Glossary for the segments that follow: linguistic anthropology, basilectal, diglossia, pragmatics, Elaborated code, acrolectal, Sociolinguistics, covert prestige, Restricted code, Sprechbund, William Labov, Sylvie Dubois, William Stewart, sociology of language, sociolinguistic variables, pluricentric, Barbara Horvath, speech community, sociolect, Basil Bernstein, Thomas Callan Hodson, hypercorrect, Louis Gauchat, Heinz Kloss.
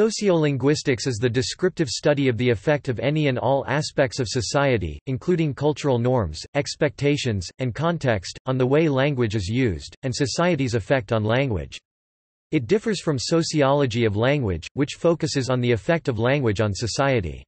Sociolinguistics is the descriptive study of the effect of any and all aspects of society, including cultural norms, expectations, and context, on the way language is used, and society's effect on language. It differs from sociology of language, which focuses on the effect of language on society.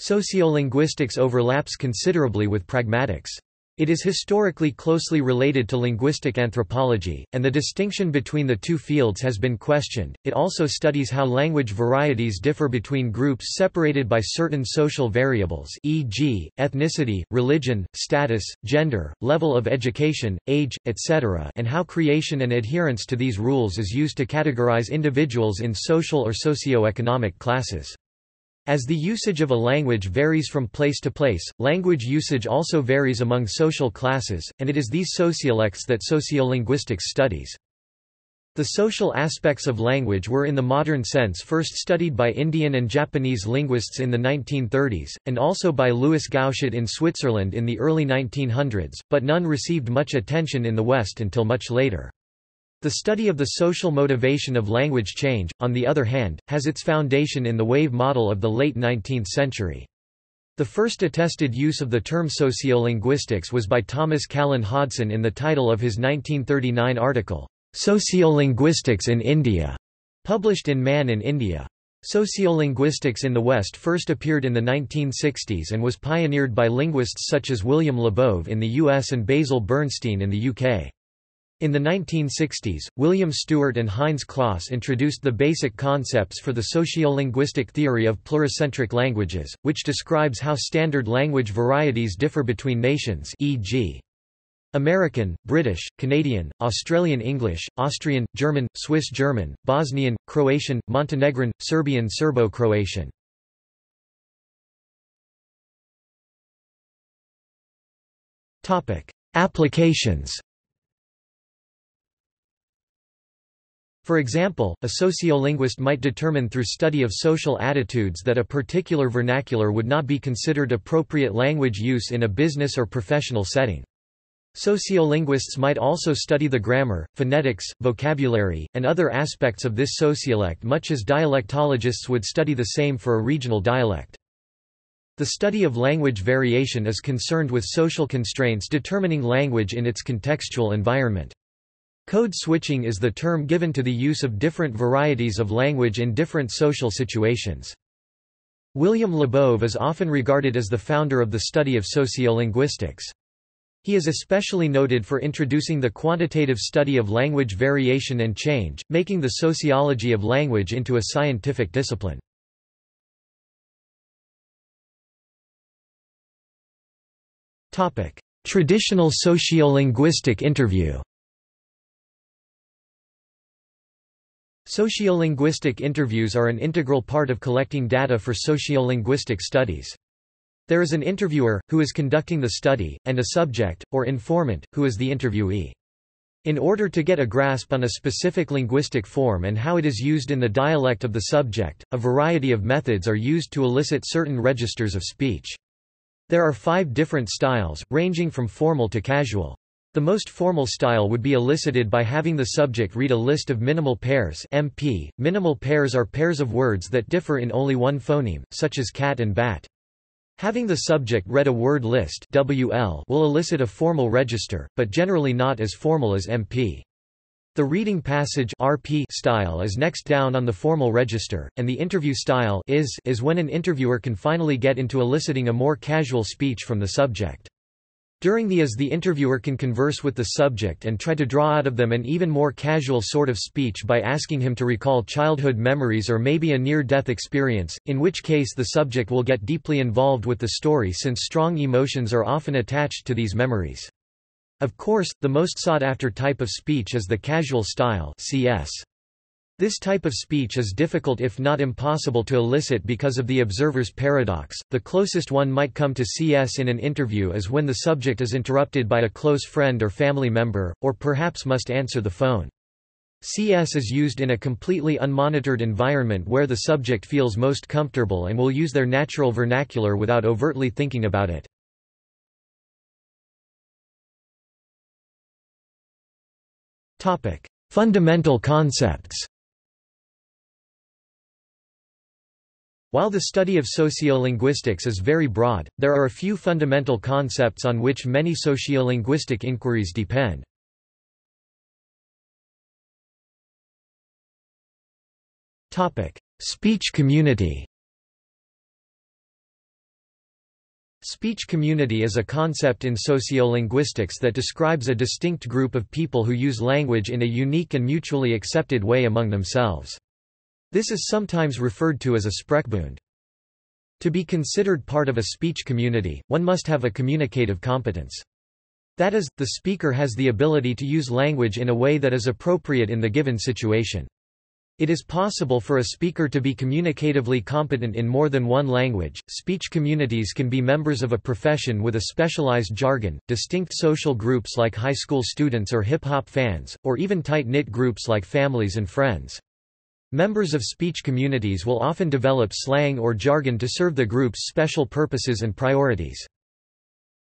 Sociolinguistics overlaps considerably with pragmatics. It is historically closely related to linguistic anthropology, and the distinction between the two fields has been questioned. It also studies how language varieties differ between groups separated by certain social variables, e.g., ethnicity, religion, status, gender, level of education, age, etc., and how creation and adherence to these rules is used to categorize individuals in social or socioeconomic classes. As the usage of a language varies from place to place, language usage also varies among social classes, and it is these sociolects that sociolinguistics studies. The social aspects of language were in the modern sense first studied by Indian and Japanese linguists in the 1930s, and also by Louis Gauchat in Switzerland in the early 1900s, but none received much attention in the West until much later. The study of the social motivation of language change, on the other hand, has its foundation in the wave model of the late 19th century. The first attested use of the term sociolinguistics was by Thomas Callan Hodson in the title of his 1939 article, "Sociolinguistics in India", published in Man in India. Sociolinguistics in the West first appeared in the 1960s and was pioneered by linguists such as William Labov in the US and Basil Bernstein in the UK. In the 1960s, William Stewart and Heinz Kloss introduced the basic concepts for the sociolinguistic theory of pluricentric languages, which describes how standard language varieties differ between nations, e.g. American, British, Canadian, Australian English, Austrian, German, Swiss German, Bosnian, Croatian, Montenegrin, Serbian, Serbo-Croatian. Topic: Applications. For example, a sociolinguist might determine through study of social attitudes that a particular vernacular would not be considered appropriate language use in a business or professional setting. Sociolinguists might also study the grammar, phonetics, vocabulary, and other aspects of this sociolect, much as dialectologists would study the same for a regional dialect. The study of language variation is concerned with social constraints determining language in its contextual environment. Code switching is the term given to the use of different varieties of language in different social situations. William Labov is often regarded as the founder of the study of sociolinguistics. He is especially noted for introducing the quantitative study of language variation and change, making the sociology of language into a scientific discipline. Traditional sociolinguistic interview. Sociolinguistic interviews are an integral part of collecting data for sociolinguistic studies. There is an interviewer, who is conducting the study, and a subject, or informant, who is the interviewee. In order to get a grasp on a specific linguistic form and how it is used in the dialect of the subject, a variety of methods are used to elicit certain registers of speech. There are 5 different styles, ranging from formal to casual. The most formal style would be elicited by having the subject read a list of minimal pairs (MP). Minimal pairs are pairs of words that differ in only one phoneme, such as cat and bat. Having the subject read a word list (WL) will elicit a formal register, but generally not as formal as MP. The reading passage (RP) style is next down on the formal register, and the interview style is when an interviewer can finally get into eliciting a more casual speech from the subject. During the IS, the interviewer can converse with the subject and try to draw out of them an even more casual sort of speech by asking him to recall childhood memories or maybe a near-death experience, in which case the subject will get deeply involved with the story since strong emotions are often attached to these memories. Of course, the most sought-after type of speech is the casual style (CS). This type of speech is difficult if not impossible to elicit because of the observer's paradox. The closest one might come to CS in an interview is when the subject is interrupted by a close friend or family member, or perhaps must answer the phone. CS is used in a completely unmonitored environment where the subject feels most comfortable and will use their natural vernacular without overtly thinking about it. Fundamental concepts. While the study of sociolinguistics is very broad, there are a few fundamental concepts on which many sociolinguistic inquiries depend. Speech community. Speech community is a concept in sociolinguistics that describes a distinct group of people who use language in a unique and mutually accepted way among themselves. This is sometimes referred to as a Sprechbund. To be considered part of a speech community, one must have a communicative competence. That is, the speaker has the ability to use language in a way that is appropriate in the given situation. It is possible for a speaker to be communicatively competent in more than one language. Speech communities can be members of a profession with a specialized jargon, distinct social groups like high school students or hip-hop fans, or even tight-knit groups like families and friends. Members of speech communities will often develop slang or jargon to serve the group's special purposes and priorities.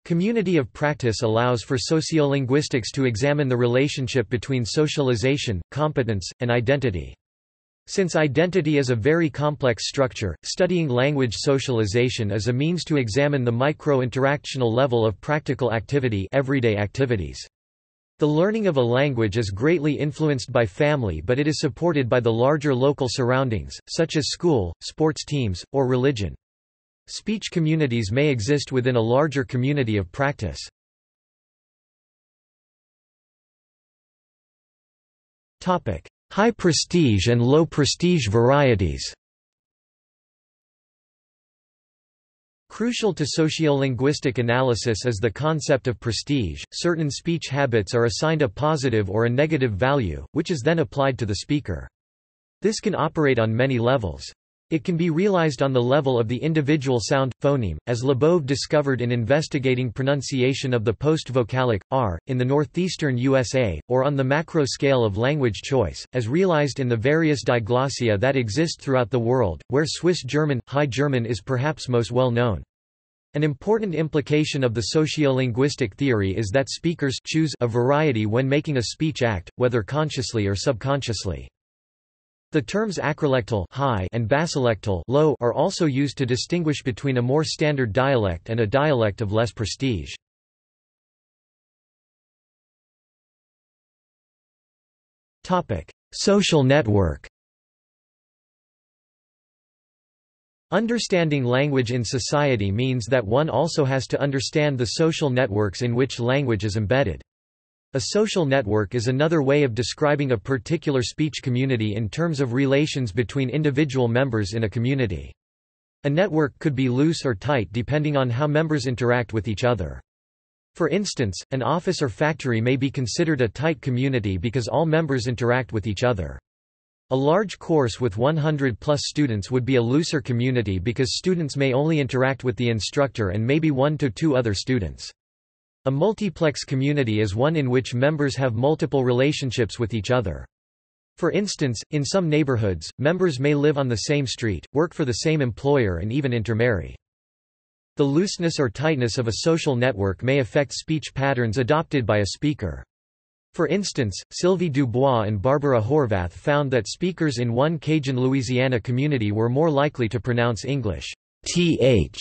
Community of practice allows for sociolinguistics to examine the relationship between socialization, competence, and identity. Since identity is a very complex structure, studying language socialization is a means to examine the micro-interactional level of practical activity, everyday activities. The learning of a language is greatly influenced by family, but it is supported by the larger local surroundings, such as school, sports teams, or religion. Speech communities may exist within a larger community of practice. Topic: High prestige and low prestige varieties. Crucial to sociolinguistic analysis is the concept of prestige. Certain speech habits are assigned a positive or a negative value, which is then applied to the speaker. This can operate on many levels. It can be realized on the level of the individual sound phoneme, as Labov discovered in investigating pronunciation of the post-vocalic r in the northeastern USA, or on the macro scale of language choice, as realized in the various diglossia that exist throughout the world, where Swiss German, High German is perhaps most well known. An important implication of the sociolinguistic theory is that speakers choose a variety when making a speech act, whether consciously or subconsciously. The terms acrolectal high and basilectal low are also used to distinguish between a more standard dialect and a dialect of less prestige. Topic: Social network. Understanding language in society means that one also has to understand the social networks in which language is embedded. A social network is another way of describing a particular speech community in terms of relations between individual members in a community. A network could be loose or tight depending on how members interact with each other. For instance, an office or factory may be considered a tight community because all members interact with each other. A large course with 100+ students would be a looser community because students may only interact with the instructor and maybe 1 to 2 other students. A multiplex community is one in which members have multiple relationships with each other. For instance, in some neighborhoods, members may live on the same street, work for the same employer, and even intermarry. The looseness or tightness of a social network may affect speech patterns adopted by a speaker. For instance, Sylvie Dubois and Barbara Horvath found that speakers in one Cajun, Louisiana community were more likely to pronounce English th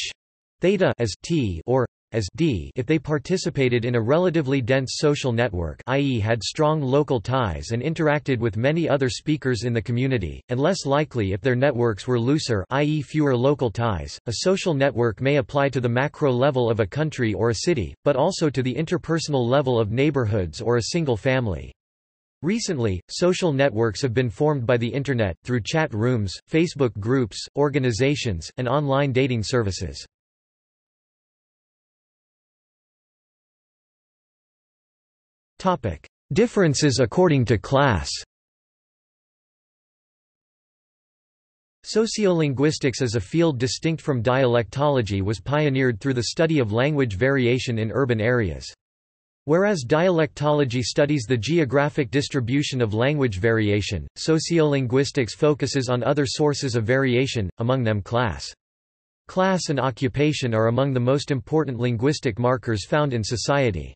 theta as t or as d if they participated in a relatively dense social network, i.e. had strong local ties and interacted with many other speakers in the community, and less likely if their networks were looser, i.e. fewer local ties. A social network may apply to the macro level of a country or a city, but also to the interpersonal level of neighborhoods or a single family. Recently, social networks have been formed by the internet, through chat rooms, Facebook groups, organizations, and online dating services. Topic: Differences according to class. Sociolinguistics as a field distinct from dialectology was pioneered through the study of language variation in urban areas. Whereas dialectology studies the geographic distribution of language variation, sociolinguistics focuses on other sources of variation, among them class. Class and occupation are among the most important linguistic markers found in society.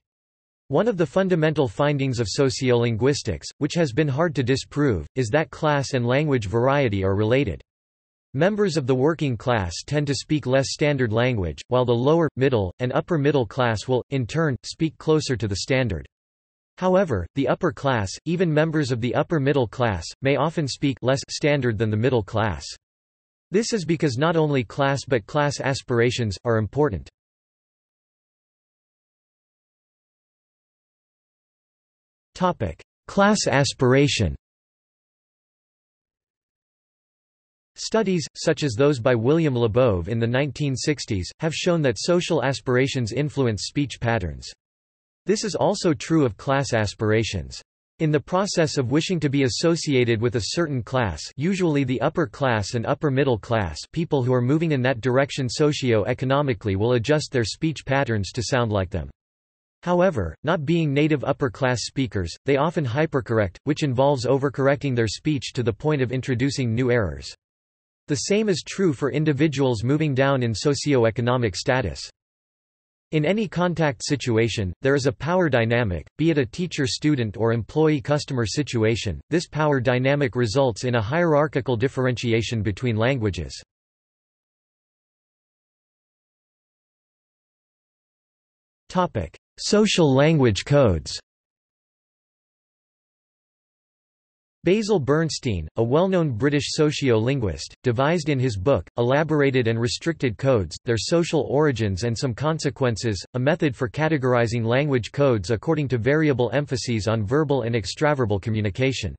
One of the fundamental findings of sociolinguistics, which has been hard to disprove, is that class and language variety are related. Members of the working class tend to speak less standard language, while the lower, middle, and upper middle class will, in turn, speak closer to the standard. However, the upper class, even members of the upper middle class, may often speak less standard than the middle class. This is because not only class but class aspirations are important. Topic: Class aspiration. Studies, such as those by William Labov in the 1960s, have shown that social aspirations influence speech patterns. This is also true of class aspirations. In the process of wishing to be associated with a certain class, usually the upper class and upper middle class, people who are moving in that direction socio-economically will adjust their speech patterns to sound like them. However, not being native upper-class speakers, they often hypercorrect, which involves overcorrecting their speech to the point of introducing new errors. The same is true for individuals moving down in socioeconomic status. In any contact situation, there is a power dynamic, be it a teacher-student or employee-customer situation. This power dynamic results in a hierarchical differentiation between languages. Topic: Social language codes. Basil Bernstein, a well-known British sociolinguist, devised in his book, Elaborated and Restricted Codes, Their Social Origins and Some Consequences, a method for categorizing language codes according to variable emphases on verbal and extraverbal communication.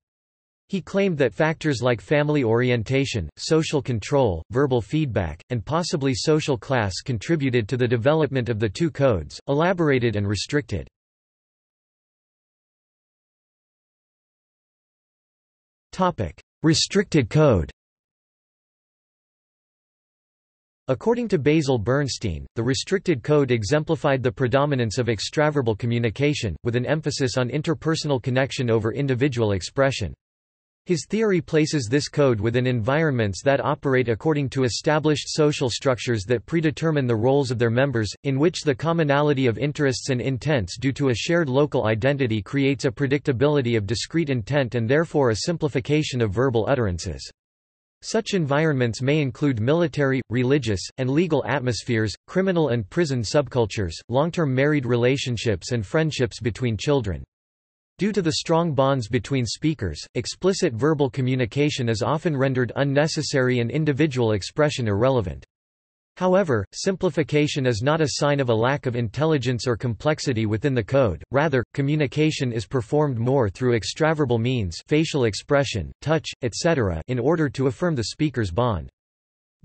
He claimed that factors like family orientation, social control, verbal feedback, and possibly social class contributed to the development of the two codes, elaborated and restricted. Restricted code. According to Basil Bernstein, the restricted code exemplified the predominance of extraverbal communication, with an emphasis on interpersonal connection over individual expression. His theory places this code within environments that operate according to established social structures that predetermine the roles of their members, in which the commonality of interests and intents due to a shared local identity creates a predictability of discrete intent and therefore a simplification of verbal utterances. Such environments may include military, religious, and legal atmospheres, criminal and prison subcultures, long-term married relationships and friendships between children. Due to the strong bonds between speakers, explicit verbal communication is often rendered unnecessary and individual expression irrelevant. However, simplification is not a sign of a lack of intelligence or complexity within the code, rather, communication is performed more through extraverbal means, facial expression, touch, etc., in order to affirm the speaker's bond.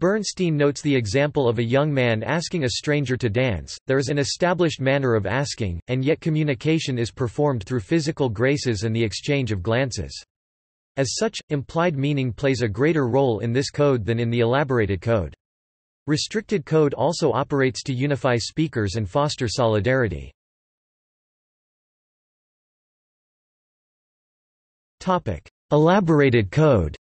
Bernstein notes the example of a young man asking a stranger to dance. There is an established manner of asking, and yet communication is performed through physical graces and the exchange of glances. As such, implied meaning plays a greater role in this code than in the elaborated code. Restricted code also operates to unify speakers and foster solidarity. Topic: Elaborated code.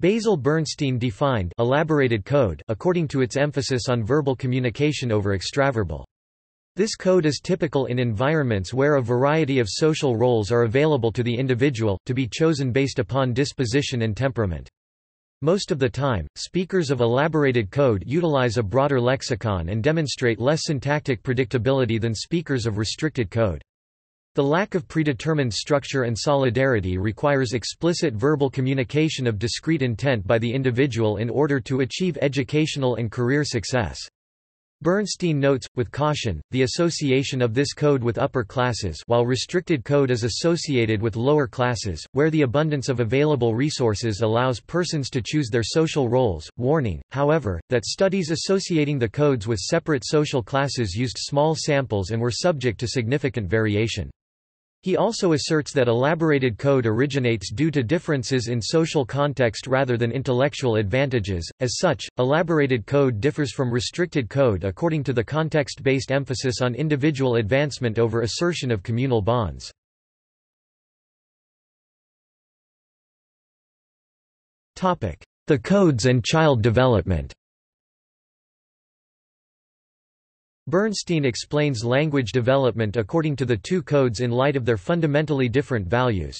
Basil Bernstein defined elaborated code according to its emphasis on verbal communication over extraverbal. This code is typical in environments where a variety of social roles are available to the individual, to be chosen based upon disposition and temperament. Most of the time, speakers of elaborated code utilize a broader lexicon and demonstrate less syntactic predictability than speakers of restricted code. The lack of predetermined structure and solidarity requires explicit verbal communication of discrete intent by the individual in order to achieve educational and career success. Bernstein notes, with caution, the association of this code with upper classes, while restricted code is associated with lower classes, where the abundance of available resources allows persons to choose their social roles. Warning, however, that studies associating the codes with separate social classes used small samples and were subject to significant variation. He also asserts that elaborated code originates due to differences in social context rather than intellectual advantages. As such, elaborated code differs from restricted code according to the context-based emphasis on individual advancement over assertion of communal bonds. Topic: The codes and child development. Bernstein explains language development according to the two codes in light of their fundamentally different values.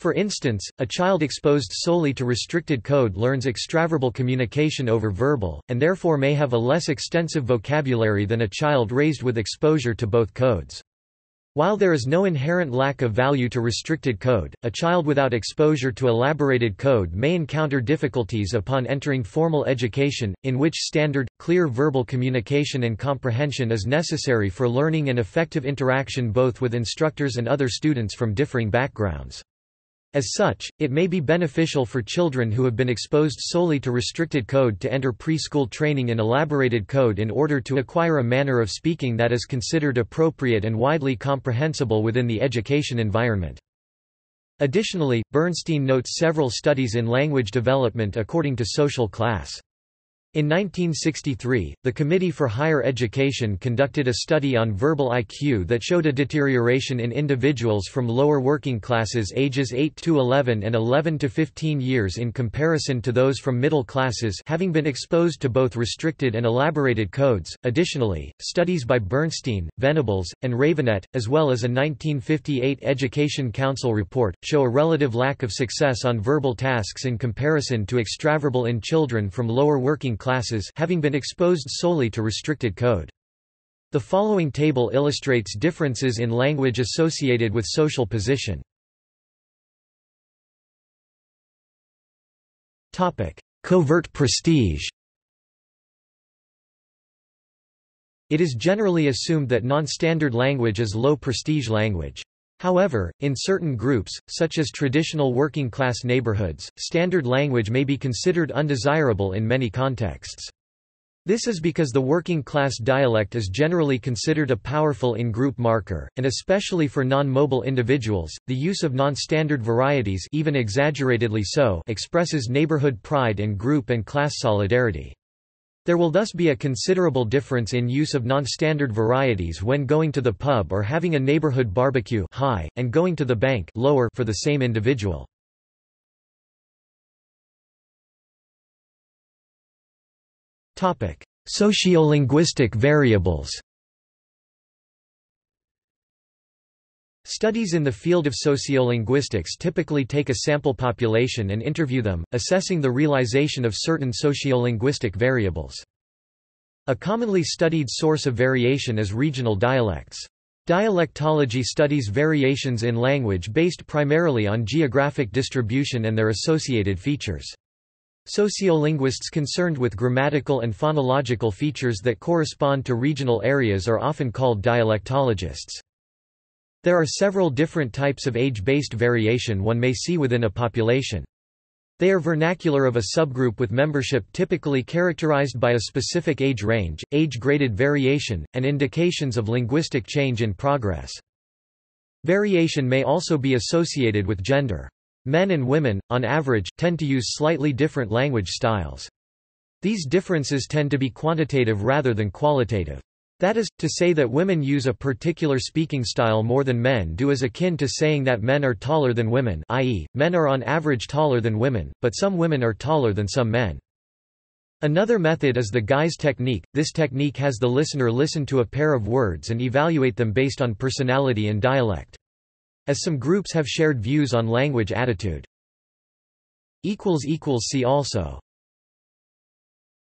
For instance, a child exposed solely to restricted code learns extraverbal communication over verbal, and therefore may have a less extensive vocabulary than a child raised with exposure to both codes. While there is no inherent lack of value to restricted code, a child without exposure to elaborated code may encounter difficulties upon entering formal education, in which standard, clear verbal communication and comprehension is necessary for learning and effective interaction both with instructors and other students from differing backgrounds. As such, it may be beneficial for children who have been exposed solely to restricted code to enter preschool training in elaborated code in order to acquire a manner of speaking that is considered appropriate and widely comprehensible within the education environment. Additionally, Bernstein notes several studies in language development according to social class. In 1963, the Committee for Higher Education conducted a study on verbal IQ that showed a deterioration in individuals from lower working classes ages 8 to 11 and 11 to 15 years in comparison to those from middle classes having been exposed to both restricted and elaborated codes. Additionally, studies by Bernstein, Venables, and Ravenette, as well as a 1958 Education Council report, show a relative lack of success on verbal tasks in comparison to extraverbal in children from lower working classes having been exposed solely to restricted code. The following table illustrates differences in language associated with social position. Topic: Covert prestige. It is generally assumed that non-standard language is low prestige language. However, in certain groups, such as traditional working-class neighborhoods, standard language may be considered undesirable in many contexts. This is because the working-class dialect is generally considered a powerful in-group marker, and especially for non-mobile individuals, the use of non-standard varieties, even exaggeratedly so, expresses neighborhood pride and group and class solidarity. There will thus be a considerable difference in use of non-standard varieties when going to the pub or having a neighborhood barbecue high, and going to the bank lower for the same individual. Sociolinguistic variables. Studies in the field of sociolinguistics typically take a sample population and interview them, assessing the realization of certain sociolinguistic variables. A commonly studied source of variation is regional dialects. Dialectology studies variations in language based primarily on geographic distribution and their associated features. Sociolinguists concerned with grammatical and phonological features that correspond to regional areas are often called dialectologists. There are several different types of age-based variation one may see within a population. They are vernacular of a subgroup with membership typically characterized by a specific age range, age-graded variation, and indications of linguistic change in progress. Variation may also be associated with gender. Men and women, on average, tend to use slightly different language styles. These differences tend to be quantitative rather than qualitative. That is, to say that women use a particular speaking style more than men do is akin to saying that men are taller than women, i.e., men are on average taller than women, but some women are taller than some men. Another method is the guise technique. This technique has the listener listen to a pair of words and evaluate them based on personality and dialect. As some groups have shared views on language attitude. == See also